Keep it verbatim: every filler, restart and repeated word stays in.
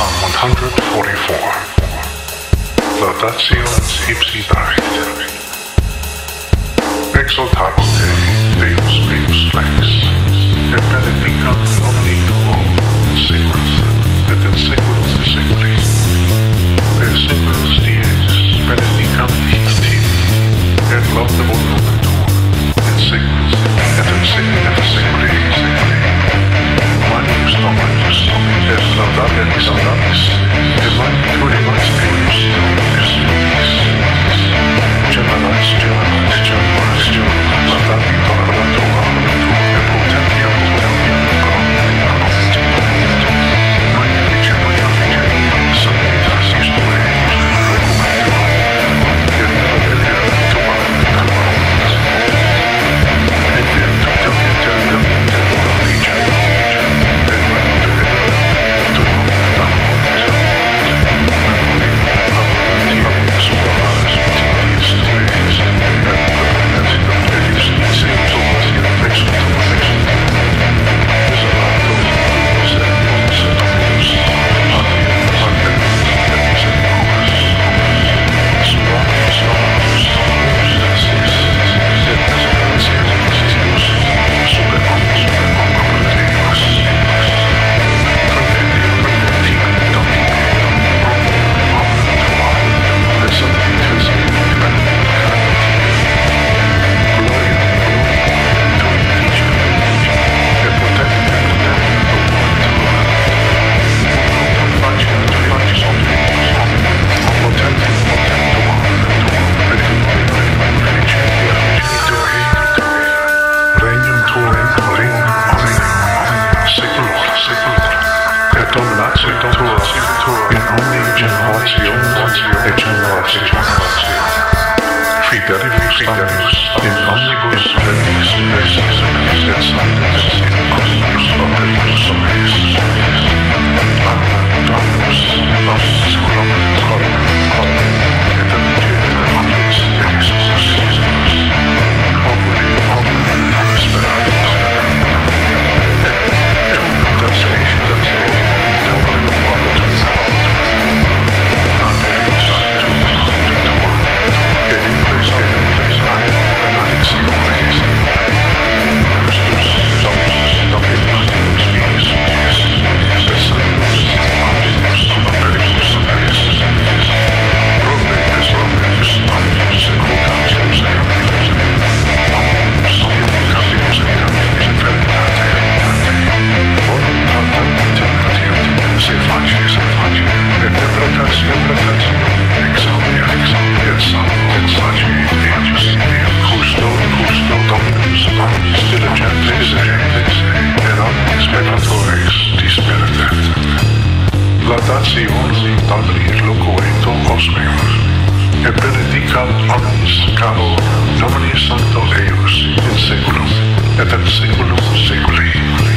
Psalm one forty-four. Laudatio ipsi David. Exultamus Dei, Deus meus flex. Et benedicat omni tuo, sequens, et in sequens de sequeli. Per sequens dies, benedicat ipsi, et laudabor nomen tuo, in sequens, et in sequens de sequeli, sequeli. Manius nomatus, et laudatem exaltatis, divine plurimas Deus, Deus meus. Germanas, Germanas, Germanas, Germanas, laudati parola tua, et potentia, potentia, Domini Sancto Deus in seculum, et in seculum seculi.